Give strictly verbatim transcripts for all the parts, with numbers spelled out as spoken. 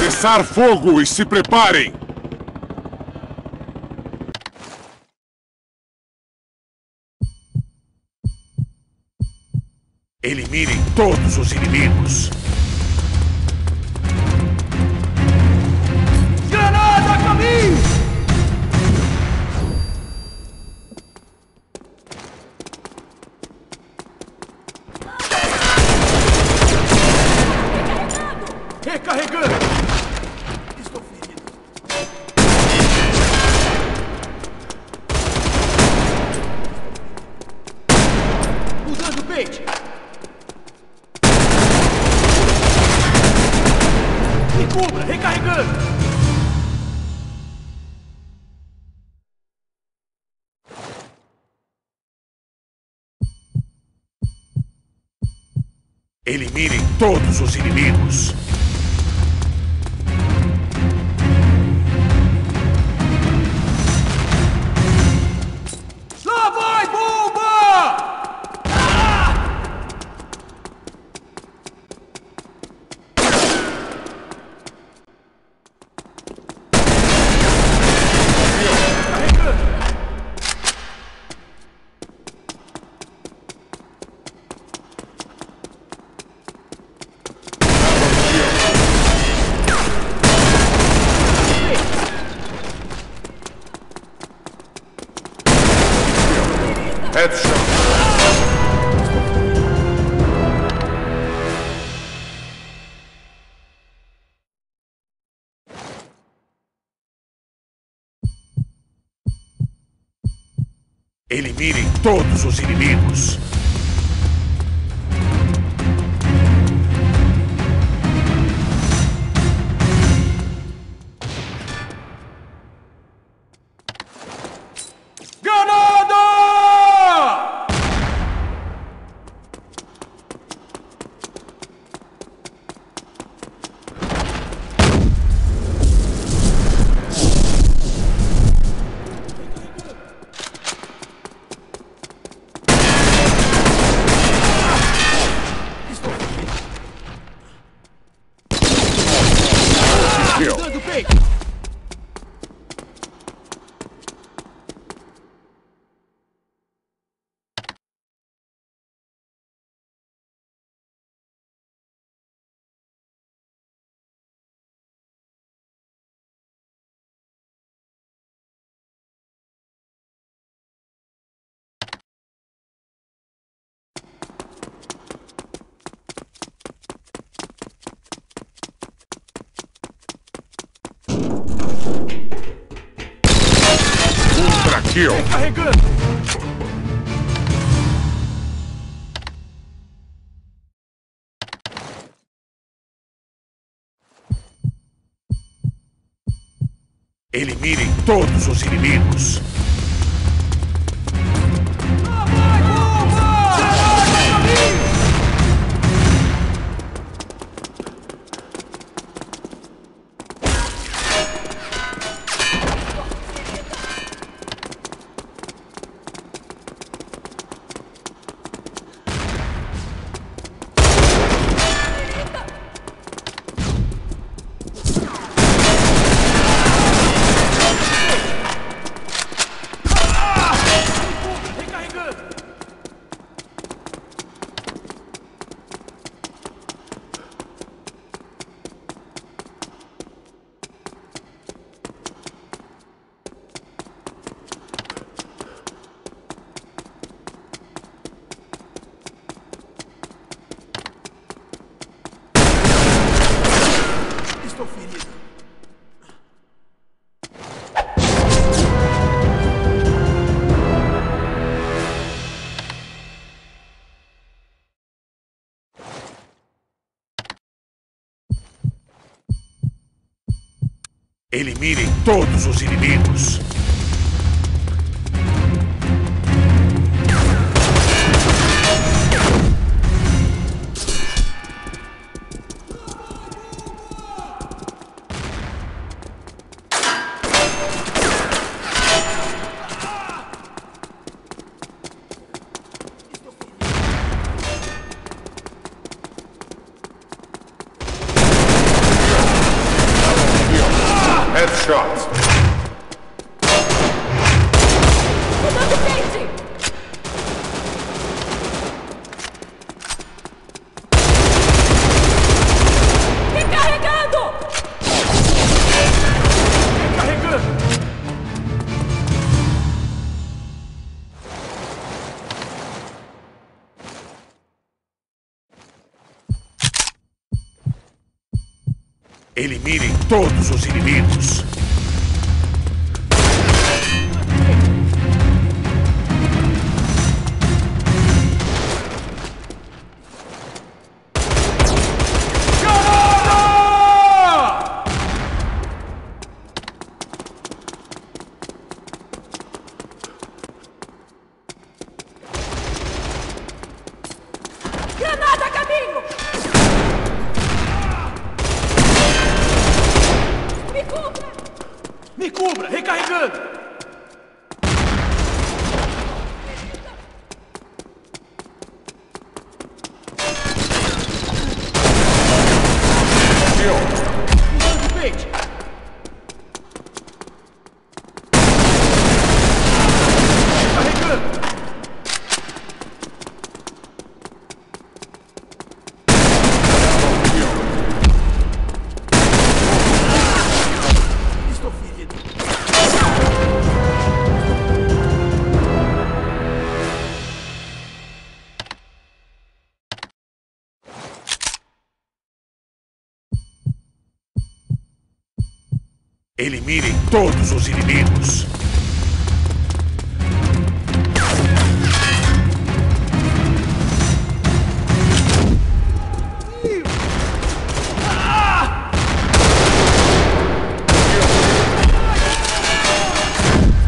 Cessar fogo e se preparem! Eliminem todos os inimigos! Granada a caminho! Eliminem todos os inimigos! Lá vai, bomba! Ah! Carregando! Eliminem todos os inimigos! Granada! Kill. Carregando! Eliminem todos os inimigos! Eliminem todos os inimigos. Eliminem todos os inimigos. Eliminem todos os inimigos. Eliminem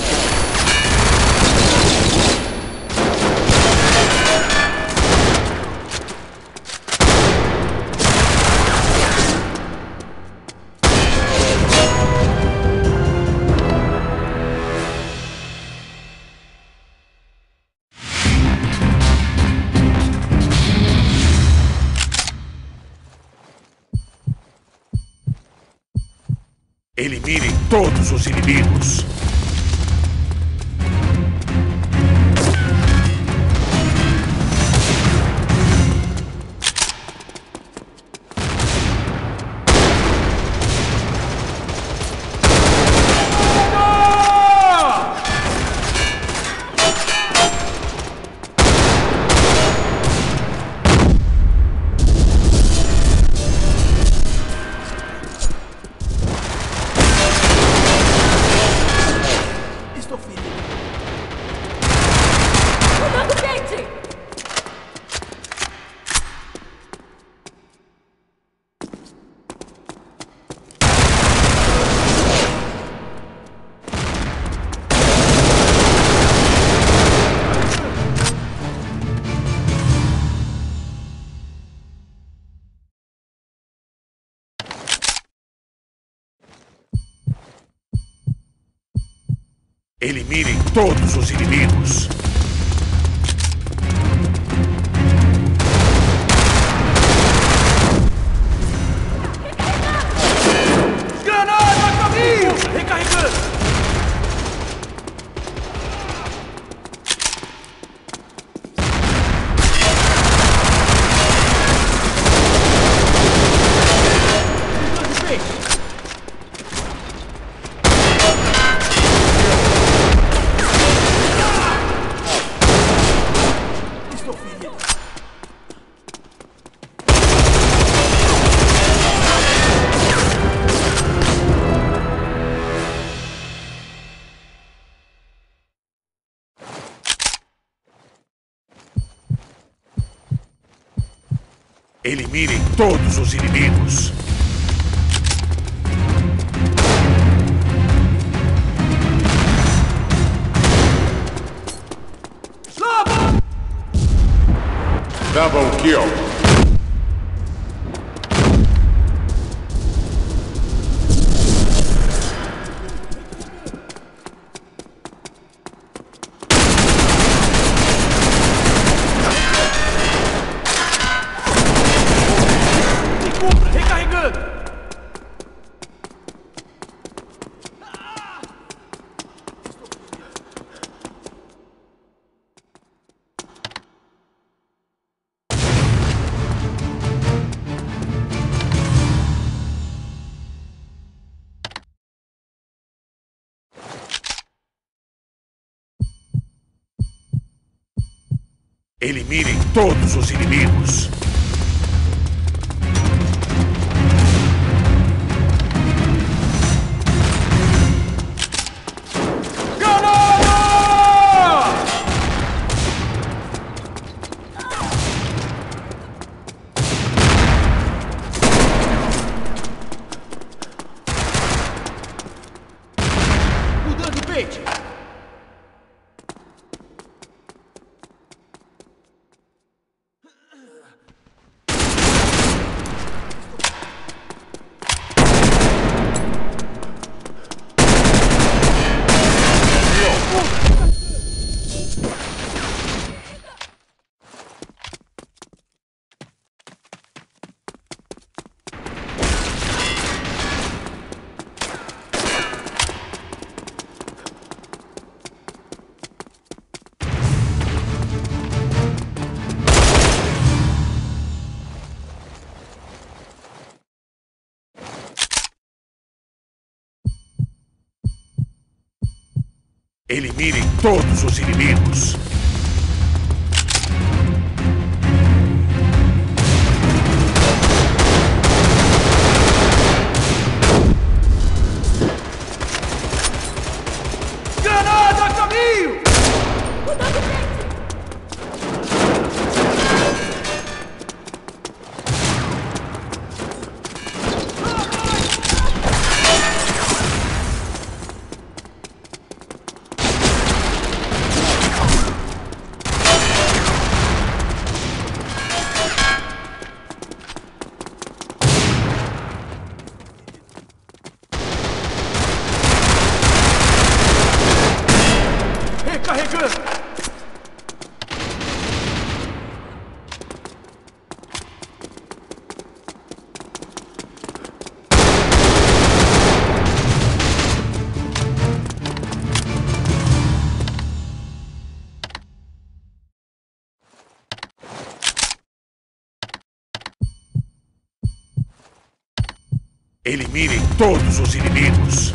todos os inimigos. Eliminem todos os inimigos. Eliminem todos os inimigos. Slava! Double kill. Eliminem todos os inimigos. Granada! Mudando o peito. Eliminem todos os inimigos. Granada a caminho! Cuidado, Eliminem todos os inimigos.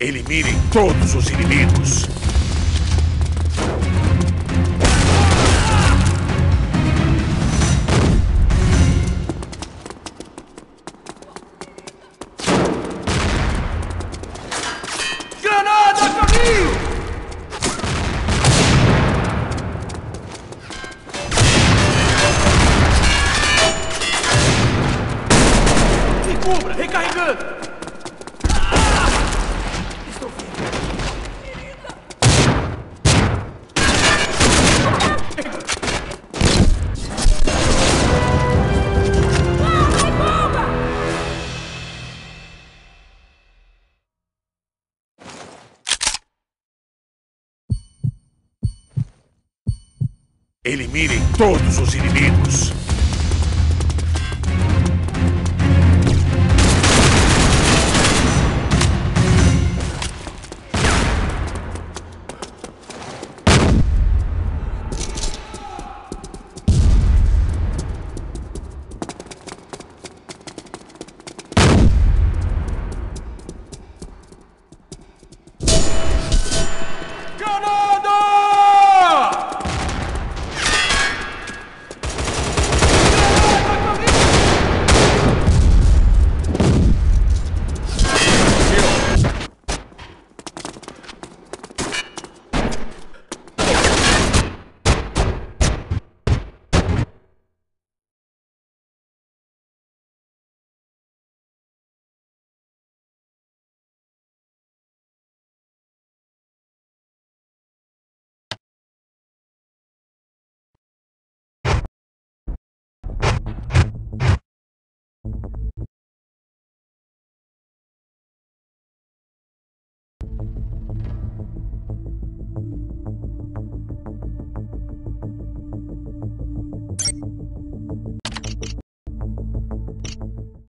Eliminem todos os inimigos. Eliminem todos os inimigos.